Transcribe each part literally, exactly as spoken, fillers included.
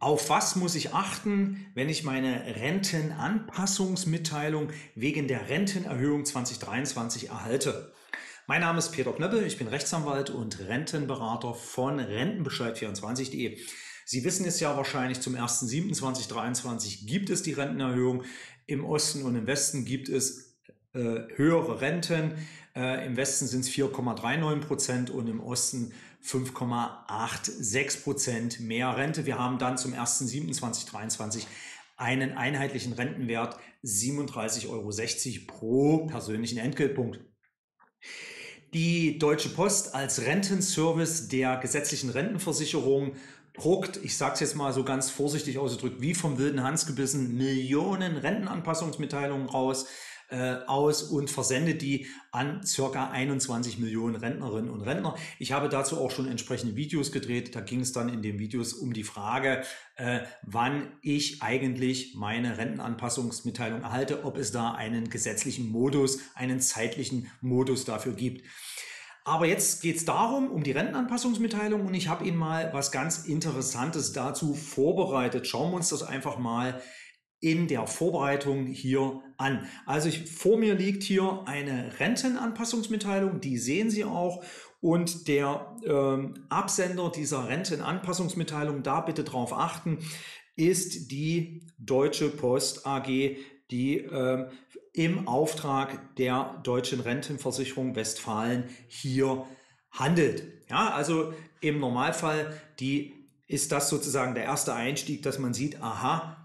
Auf was muss ich achten, wenn ich meine Rentenanpassungsmitteilung wegen der Rentenerhöhung zwanzig dreiundzwanzig erhalte? Mein Name ist Peter Knöppel, ich bin Rechtsanwalt und Rentenberater von Rentenbescheid vierundzwanzig punkt de. Sie wissen es ja wahrscheinlich, zum ersten siebten zweitausenddreiundzwanzig gibt es die Rentenerhöhung. Im Osten und im Westen gibt es äh, höhere Renten. Äh, Im Westen sind es vier Komma neununddreißig Prozent und im Osten fünf Komma sechsundachtzig Prozent mehr Rente. Wir haben dann zum ersten siebten zweitausenddreiundzwanzig einen einheitlichen Rentenwert siebenunddreißig Euro sechzig pro persönlichen Entgeltpunkt. Die Deutsche Post als Rentenservice der gesetzlichen Rentenversicherung druckt, ich sage es jetzt mal so ganz vorsichtig ausgedrückt, wie vom wilden Hans gebissen, Millionen Rentenanpassungsmitteilungen raus. aus und versendet die an circa einundzwanzig Millionen Rentnerinnen und Rentner. Ich habe dazu auch schon entsprechende Videos gedreht. Da ging es dann in den Videos um die Frage, äh, wann ich eigentlich meine Rentenanpassungsmitteilung erhalte, ob es da einen gesetzlichen Modus, einen zeitlichen Modus dafür gibt. Aber jetzt geht es darum, um die Rentenanpassungsmitteilung, und ich habe Ihnen mal was ganz Interessantes dazu vorbereitet. Schauen wir uns das einfach mal in der Vorbereitung hier an. Also ich, vor mir liegt hier eine Rentenanpassungsmitteilung, die sehen Sie auch, und der ähm, Absender dieser Rentenanpassungsmitteilung, da bitte drauf achten, ist die Deutsche Post A G, die ähm, im Auftrag der Deutschen Rentenversicherung Westfalen hier handelt. Ja, also im Normalfall die, ist das sozusagen der erste Einstieg, dass man sieht, aha,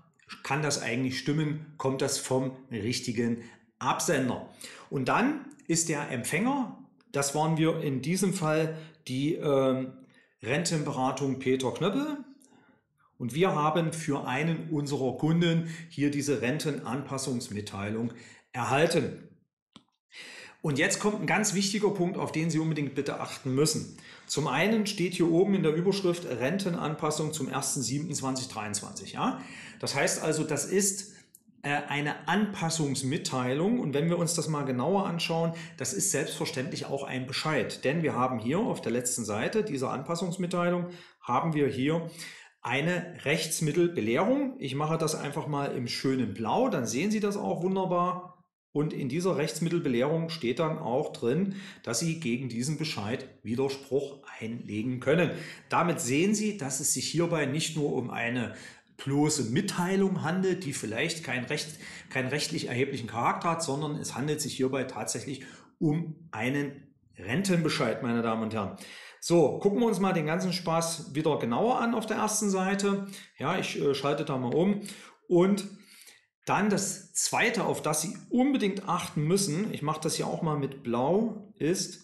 kann das eigentlich stimmen? Kommt das vom richtigen Absender? Und dann ist der Empfänger, das waren wir in diesem Fall, die äh, Rentenberatung Peter Knöppel. Und wir haben für einen unserer Kunden hier diese Rentenanpassungsmitteilung erhalten. Und jetzt kommt ein ganz wichtiger Punkt, auf den Sie unbedingt bitte achten müssen. Zum einen steht hier oben in der Überschrift Rentenanpassung zum ersten siebten zweitausenddreiundzwanzig. Ja? Das heißt also, das ist äh, eine Anpassungsmitteilung, und wenn wir uns das mal genauer anschauen, das ist selbstverständlich auch ein Bescheid. Denn wir haben hier auf der letzten Seite dieser Anpassungsmitteilung, haben wir hier eine Rechtsmittelbelehrung. Ich mache das einfach mal im schönen Blau, dann sehen Sie das auch wunderbar. Und in dieser Rechtsmittelbelehrung steht dann auch drin, dass Sie gegen diesen Bescheid Widerspruch einlegen können. Damit sehen Sie, dass es sich hierbei nicht nur um eine bloße Mitteilung handelt, die vielleicht keinen Recht, keinen rechtlich erheblichen Charakter hat, sondern es handelt sich hierbei tatsächlich um einen Rentenbescheid, meine Damen und Herren. So, gucken wir uns mal den ganzen Spaß wieder genauer an auf der ersten Seite. Ja, ich äh, schalte da mal um, und dann das Zweite, auf das Sie unbedingt achten müssen, ich mache das hier auch mal mit Blau, ist,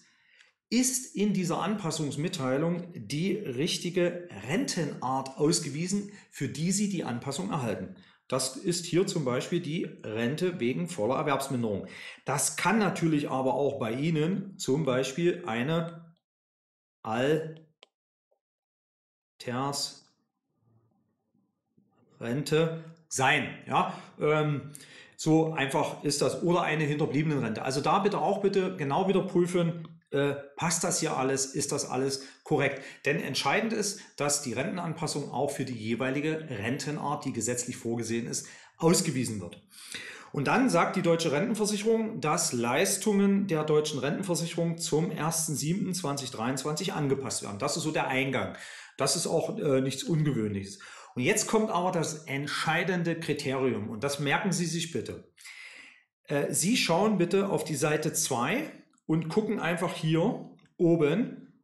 ist in dieser Anpassungsmitteilung die richtige Rentenart ausgewiesen, für die Sie die Anpassung erhalten. Das ist hier zum Beispiel die Rente wegen voller Erwerbsminderung. Das kann natürlich aber auch bei Ihnen zum Beispiel eine Altersrente sein, ja, ähm, so einfach ist das, oder eine Hinterbliebenenrente. Also da bitte auch bitte genau wieder prüfen, äh, passt das hier alles, ist das alles korrekt? Denn entscheidend ist, dass die Rentenanpassung auch für die jeweilige Rentenart, die gesetzlich vorgesehen ist, ausgewiesen wird. Und dann sagt die Deutsche Rentenversicherung, dass Leistungen der Deutschen Rentenversicherung zum ersten siebten zweitausenddreiundzwanzig angepasst werden. Das ist so der Eingang. Das ist auch äh, nichts Ungewöhnliches. Und jetzt kommt aber das entscheidende Kriterium, und das merken Sie sich bitte. Äh, Sie schauen bitte auf die Seite zwei und gucken einfach hier oben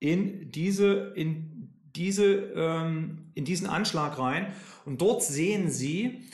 in, diese, in, diese, ähm, in diesen Anschlag rein, und dort sehen Sie,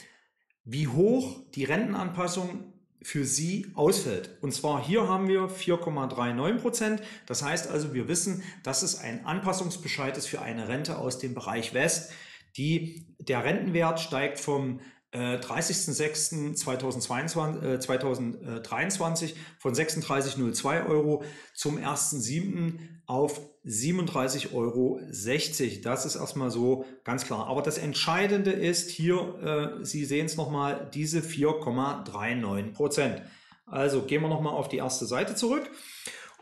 wie hoch die Rentenanpassung für Sie ausfällt. Und zwar hier haben wir vier Komma neununddreißig Prozent. Das heißt also, wir wissen, dass es ein Anpassungsbescheid ist für eine Rente aus dem Bereich West. Die, der Rentenwert steigt vom äh, dreißigsten sechsten zweitausenddreiundzwanzig von sechsunddreißig Komma null zwei Euro zum ersten siebten auf siebenunddreißig Euro sechzig. Das ist erstmal so ganz klar. Aber das Entscheidende ist hier, äh, Sie sehen es nochmal, diese vier Komma neununddreißig Prozent. Also gehen wir nochmal auf die erste Seite zurück.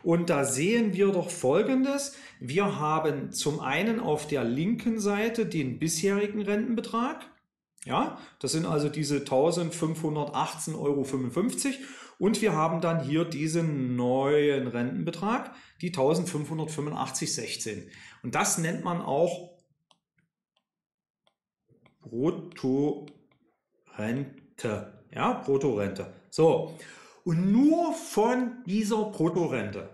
Und da sehen wir doch Folgendes. Wir haben zum einen auf der linken Seite den bisherigen Rentenbetrag. Ja, das sind also diese eintausendfünfhundertachtzehn Euro fünfundfünfzig und wir haben dann hier diesen neuen Rentenbetrag, die eintausendfünfhundertfünfundachtzig Euro sechzehn. Und das nennt man auch Bruttorente. Ja, Bruttorente. So, und nur von dieser Bruttorente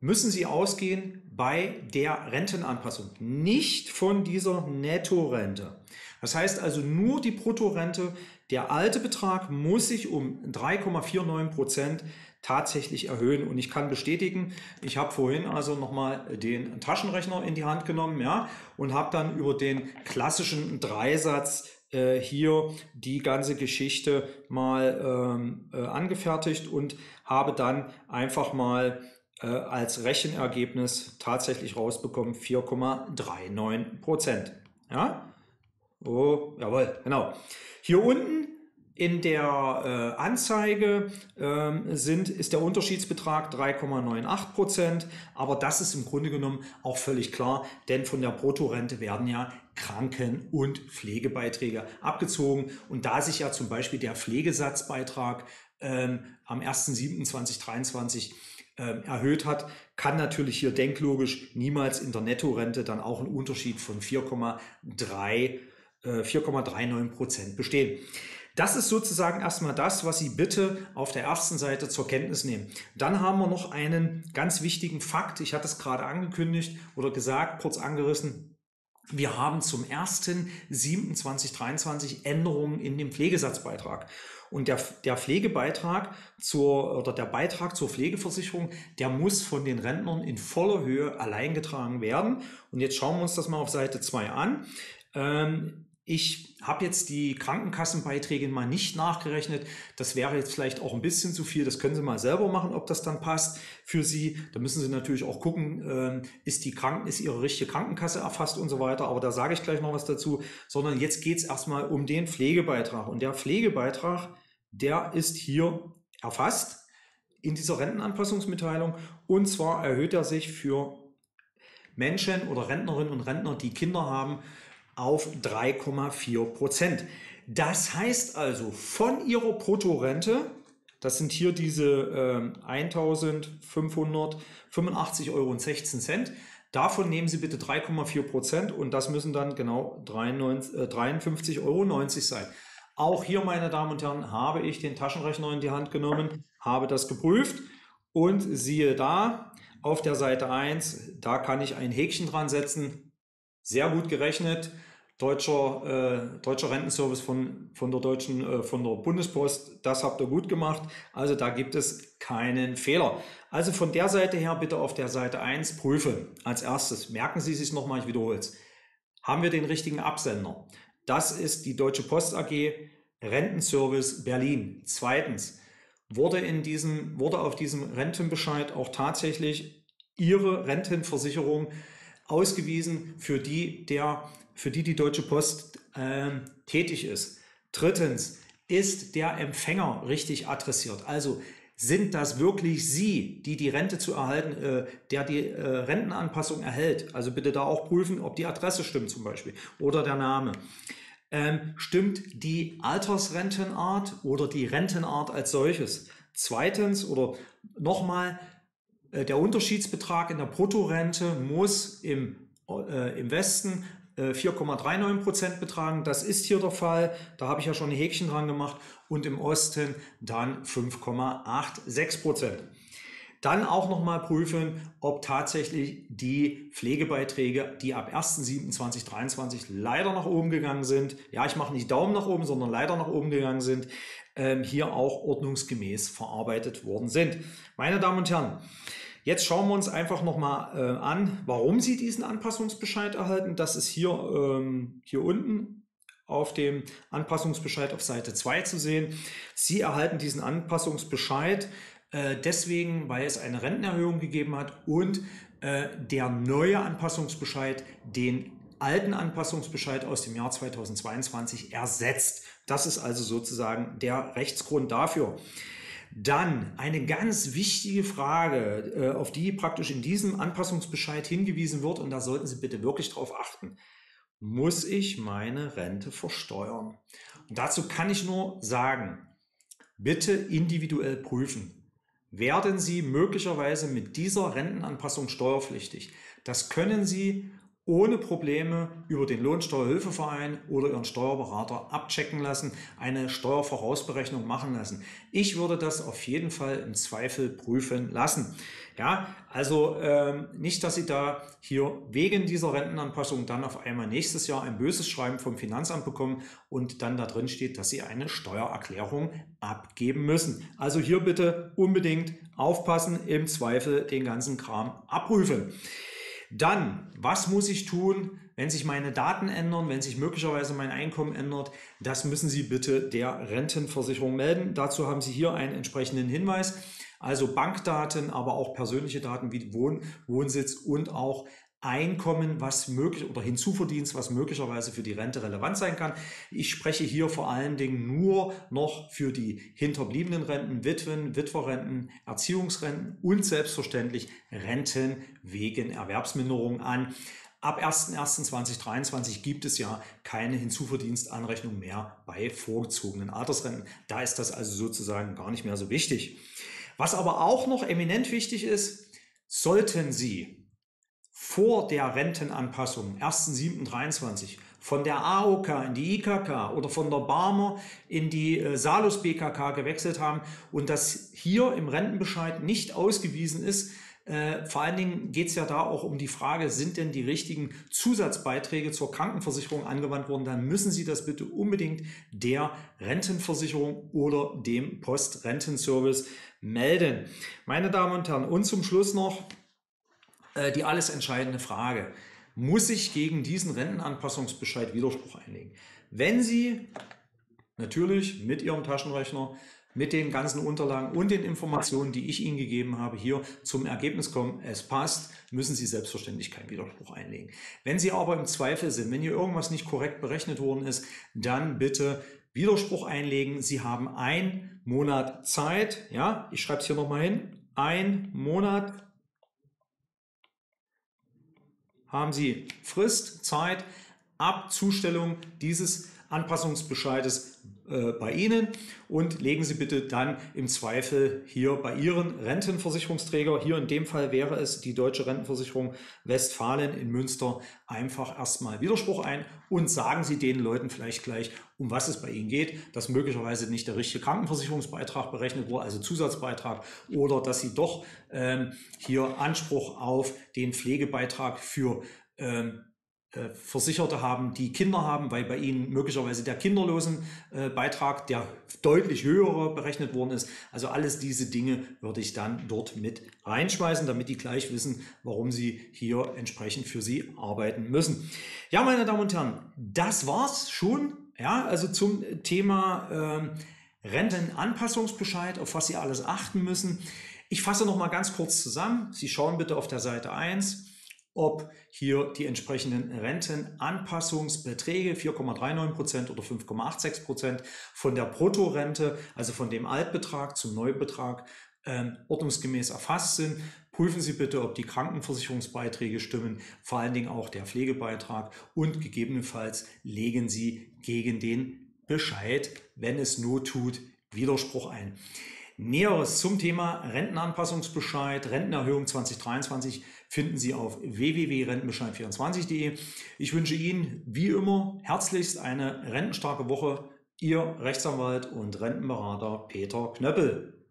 müssen Sie ausgehen bei der Rentenanpassung, nicht von dieser Nettorente. Das heißt also nur die Bruttorente, der alte Betrag muss sich um drei Komma neunundvierzig Prozent tatsächlich erhöhen. Und ich kann bestätigen, ich habe vorhin also nochmal den Taschenrechner in die Hand genommen, ja, und habe dann über den klassischen Dreisatz äh, hier die ganze Geschichte mal ähm, äh, angefertigt und habe dann einfach mal als Rechenergebnis tatsächlich rausbekommen vier Komma neununddreißig Prozent. Ja? Oh, jawohl, genau. Hier unten in der äh, Anzeige ähm, sind, ist der Unterschiedsbetrag drei Komma neunundachtzig Prozent, aber das ist im Grunde genommen auch völlig klar, denn von der Bruttorente werden ja Kranken- und Pflegebeiträge abgezogen und da sich ja zum Beispiel der Pflegesatzbeitrag ähm, am ersten siebten zweitausenddreiundzwanzig erhöht hat, kann natürlich hier denklogisch niemals in der Nettorente dann auch ein Unterschied von vier Komma neununddreißig Prozent bestehen. Das ist sozusagen erstmal das, was Sie bitte auf der ersten Seite zur Kenntnis nehmen. Dann haben wir noch einen ganz wichtigen Fakt, ich hatte es gerade angekündigt oder gesagt, kurz angerissen. Wir haben zum ersten siebten zweitausenddreiundzwanzig Änderungen in dem Pflegesatzbeitrag. Und der, der Pflegebeitrag zur, oder der Beitrag zur Pflegeversicherung, der muss von den Rentnern in voller Höhe allein getragen werden. Und jetzt schauen wir uns das mal auf Seite zwei an. Ähm, ich habe jetzt die Krankenkassenbeiträge mal nicht nachgerechnet. Das wäre jetzt vielleicht auch ein bisschen zu viel. Das können Sie mal selber machen, ob das dann passt für Sie. Da müssen Sie natürlich auch gucken, ist die Kranken, ist Ihre richtige Krankenkasse erfasst und so weiter. Aber da sage ich gleich noch was dazu. Sondern jetzt geht es erstmal um den Pflegebeitrag. Und der Pflegebeitrag, der ist hier erfasst in dieser Rentenanpassungsmitteilung. Und zwar erhöht er sich für Menschen oder Rentnerinnen und Rentner, die Kinder haben, auf drei Komma vier Prozent. Das heißt also, von Ihrer Bruttorente, das sind hier diese äh, eintausendfünfhundertfünfundachtzig Euro sechzehn, davon nehmen Sie bitte drei Komma vier Prozent und das müssen dann genau dreiundfünfzig Euro neunzig sein. Auch hier, meine Damen und Herren, habe ich den Taschenrechner in die Hand genommen, habe das geprüft und siehe da, auf der Seite eins, da kann ich ein Häkchen dran setzen. Sehr gut gerechnet. Deutscher, äh, deutscher Rentenservice von, von, der deutschen, äh, von der Bundespost, das habt ihr gut gemacht. Also da gibt es keinen Fehler. Also von der Seite her bitte auf der Seite eins prüfen. Als erstes, merken Sie sich nochmal, ich wiederhole es. Haben wir den richtigen Absender? Das ist die Deutsche Post A G Rentenservice Berlin. Zweitens, wurde, in diesem, wurde auf diesem Rentenbescheid auch tatsächlich Ihre Rentenversicherung ausgewiesen, für die, der, für die die Deutsche Post äh, tätig ist. Drittens, ist der Empfänger richtig adressiert? Also sind das wirklich Sie, die die Rente zu erhalten, äh, der die äh, Rentenanpassung erhält? Also bitte da auch prüfen, ob die Adresse stimmt zum Beispiel oder der Name. Ähm, stimmt die Altersrentenart oder die Rentenart als solches? Zweitens oder nochmal, der Unterschiedsbetrag in der Bruttorente muss im, äh, im Westen äh, vier Komma neununddreißig Prozent betragen. Das ist hier der Fall. Da habe ich ja schon ein Häkchen dran gemacht. Und im Osten dann fünf Komma sechsundachtzig Prozent. Dann auch nochmal prüfen, ob tatsächlich die Pflegebeiträge, die ab ersten siebten zweitausenddreiundzwanzig leider nach oben gegangen sind, ja, ich mache nicht Daumen nach oben, sondern leider nach oben gegangen sind, ähm, hier auch ordnungsgemäß verarbeitet worden sind. Meine Damen und Herren, jetzt schauen wir uns einfach nochmal äh, an, warum Sie diesen Anpassungsbescheid erhalten. Das ist hier, ähm, hier unten auf dem Anpassungsbescheid auf Seite zwei zu sehen. Sie erhalten diesen Anpassungsbescheid äh, deswegen, weil es eine Rentenerhöhung gegeben hat und äh, der neue Anpassungsbescheid den alten Anpassungsbescheid aus dem Jahr zweitausendzweiundzwanzig ersetzt. Das ist also sozusagen der Rechtsgrund dafür. Dann eine ganz wichtige Frage, auf die praktisch in diesem Anpassungsbescheid hingewiesen wird, und da sollten Sie bitte wirklich drauf achten. Muss ich meine Rente versteuern? Und dazu kann ich nur sagen, bitte individuell prüfen. Werden Sie möglicherweise mit dieser Rentenanpassung steuerpflichtig? Das können Sie ohne Probleme über den Lohnsteuerhilfeverein oder Ihren Steuerberater abchecken lassen, eine Steuervorausberechnung machen lassen. Ich würde das auf jeden Fall im Zweifel prüfen lassen. Ja, also ähm, nicht, dass Sie da hier wegen dieser Rentenanpassung dann auf einmal nächstes Jahr ein böses Schreiben vom Finanzamt bekommen und dann da drin steht, dass Sie eine Steuererklärung abgeben müssen. Also hier bitte unbedingt aufpassen, im Zweifel den ganzen Kram abprüfen. Dann, was muss ich tun, wenn sich meine Daten ändern, wenn sich möglicherweise mein Einkommen ändert? Das müssen Sie bitte der Rentenversicherung melden. Dazu haben Sie hier einen entsprechenden Hinweis. Also Bankdaten, aber auch persönliche Daten wie Wohn, Wohnsitz und auch Einkommen, was möglich oder Hinzuverdienst, was möglicherweise für die Rente relevant sein kann. Ich spreche hier vor allen Dingen nur noch für die Hinterbliebenenrenten, Witwen, Witwerrenten, Erziehungsrenten und selbstverständlich Renten wegen Erwerbsminderung an. Ab ersten ersten zweitausenddreiundzwanzig gibt es ja keine Hinzuverdienstanrechnung mehr bei vorgezogenen Altersrenten. Da ist das also sozusagen gar nicht mehr so wichtig. Was aber auch noch eminent wichtig ist, sollten Sie vor der Rentenanpassung ersten siebten dreiundzwanzig von der A O K in die I K K oder von der Barmer in die äh, Salus B K K gewechselt haben und das hier im Rentenbescheid nicht ausgewiesen ist, äh, vor allen Dingen geht es ja da auch um die Frage, sind denn die richtigen Zusatzbeiträge zur Krankenversicherung angewandt worden, dann müssen Sie das bitte unbedingt der Rentenversicherung oder dem Post-Rentenservice melden. Meine Damen und Herren, und zum Schluss noch die alles entscheidende Frage, muss ich gegen diesen Rentenanpassungsbescheid Widerspruch einlegen? Wenn Sie natürlich mit Ihrem Taschenrechner, mit den ganzen Unterlagen und den Informationen, die ich Ihnen gegeben habe, hier zum Ergebnis kommen, es passt, müssen Sie selbstverständlich keinen Widerspruch einlegen. Wenn Sie aber im Zweifel sind, wenn hier irgendwas nicht korrekt berechnet worden ist, dann bitte Widerspruch einlegen. Sie haben einen Monat Zeit, ja, ich schreibe es hier nochmal hin, ein Monat Zeit. Haben Sie Frist, Zeit ab Zustellung dieses Anpassungsbescheides äh, bei Ihnen und legen Sie bitte dann im Zweifel hier bei Ihren Rentenversicherungsträger, hier in dem Fall wäre es die Deutsche Rentenversicherung Westfalen in Münster, einfach erstmal Widerspruch ein und sagen Sie den Leuten vielleicht gleich, um was es bei Ihnen geht, dass möglicherweise nicht der richtige Krankenversicherungsbeitrag berechnet wurde, also Zusatzbeitrag, oder dass Sie doch ähm, hier Anspruch auf den Pflegebeitrag für ähm, äh, Versicherte haben, die Kinder haben, weil bei Ihnen möglicherweise der Kinderlosenbeitrag, äh, der deutlich höhere berechnet worden ist. Also alles diese Dinge würde ich dann dort mit reinschmeißen, damit die gleich wissen, warum Sie hier entsprechend für Sie arbeiten müssen. Ja, meine Damen und Herren, das war's schon. Ja, also zum Thema äh, Rentenanpassungsbescheid, auf was Sie alles achten müssen. Ich fasse noch mal ganz kurz zusammen. Sie schauen bitte auf der Seite eins, ob hier die entsprechenden Rentenanpassungsbeträge vier Komma neununddreißig Prozent oder fünf Komma sechsundachtzig Prozent von der Bruttorente, also von dem Altbetrag zum Neubetrag, ähm, ordnungsgemäß erfasst sind. Prüfen Sie bitte, ob die Krankenversicherungsbeiträge stimmen, vor allen Dingen auch der Pflegebeitrag, und gegebenenfalls legen Sie gegen den Bescheid, wenn es Not tut, Widerspruch ein. Näheres zum Thema Rentenanpassungsbescheid, Rentenerhöhung zwanzig dreiundzwanzig finden Sie auf w w w punkt rentenbescheid vierundzwanzig punkt de. Ich wünsche Ihnen wie immer herzlichst eine rentenstarke Woche. Ihr Rechtsanwalt und Rentenberater Peter Knöppel.